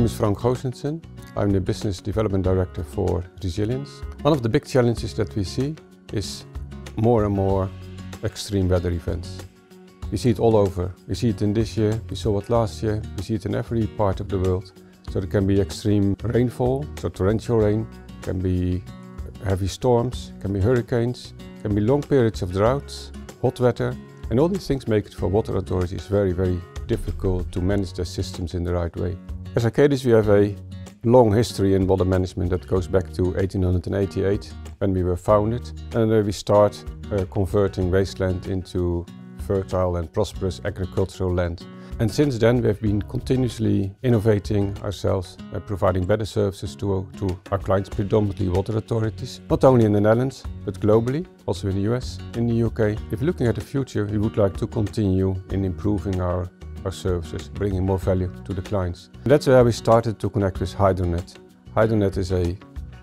name is Frank Hosensen. I'm the Business Development Director for Resilience. One of the big challenges that we see is more and more extreme weather events. We see it all over. We see it in this year, we saw it last year, we see it in every part of the world. So there can be extreme rainfall, so torrential rain, can be heavy storms, can be hurricanes, can be long periods of droughts, hot weather, and all these things make it for water authorities very, very difficult to manage their systems in the right way. As Arcadis, we have a long history in water management that goes back to 1888 when we were founded, and we start converting wasteland into fertile and prosperous agricultural land. And since then we have been continuously innovating ourselves and providing better services to our clients, predominantly water authorities, not only in the Netherlands but globally, also in the US, in the UK. If looking at the future, we would like to continue in improving our services, bringing more value to the clients. And that's where we started to connect with HydroNet. HydroNet is a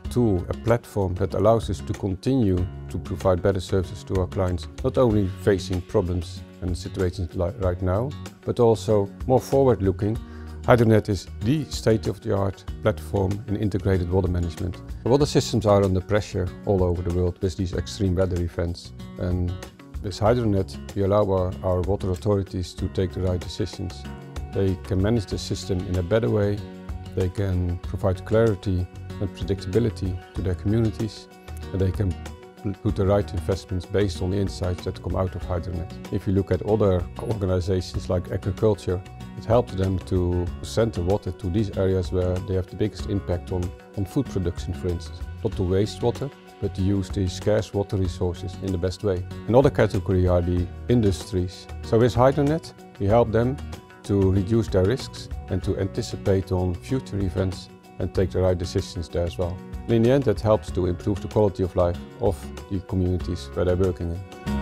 tool, a platform that allows us to continue to provide better services to our clients, not only facing problems and situations like right now, but also more forward-looking. HydroNet is the state-of-the-art platform in integrated water management. Water systems are under pressure all over the world with these extreme weather events, and with HydroNet we allow our water authorities to take the right decisions. They can manage the system in a better way, they can provide clarity and predictability to their communities, and they can put the right investments based on the insights that come out of HydroNet. If you look at other organizations like agriculture, it helps them to send the water to these areas where they have the biggest impact on food production, for instance. Not to waste water, but to use these scarce water resources in the best way. Another category are the industries. So with HydroNet, we help them to reduce their risks and to anticipate on future events and take the right decisions there as well. And in the end, that helps to improve the quality of life of the communities where they're working in.